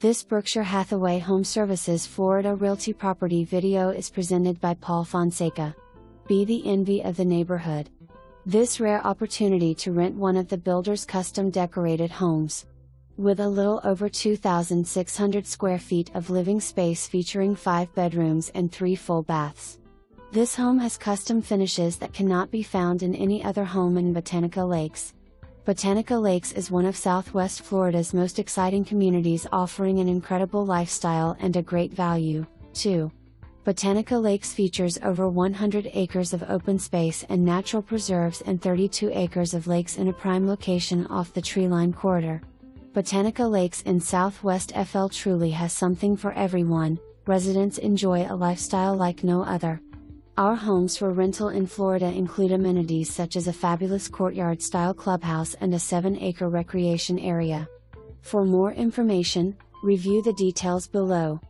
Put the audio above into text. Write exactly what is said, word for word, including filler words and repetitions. This Berkshire Hathaway Home Services Florida Realty property video is presented by Paul Fonseca. Be the envy of the neighborhood. This rare opportunity to rent one of the builder's custom decorated homes. With a little over two thousand six hundred square feet of living space featuring five bedrooms and three full baths. This home has custom finishes that cannot be found in any other home in Botanica Lakes. Botanica Lakes is one of Southwest Florida's most exciting communities, offering an incredible lifestyle and a great value, too. Botanica Lakes features over one hundred acres of open space and natural preserves and thirty-two acres of lakes in a prime location off the Treeline Corridor. Botanica Lakes in Southwest F L truly has something for everyone. Residents enjoy a lifestyle like no other. Our homes for rental in Florida include amenities such as a fabulous courtyard-style clubhouse and a seven acre recreation area. For more information, review the details below.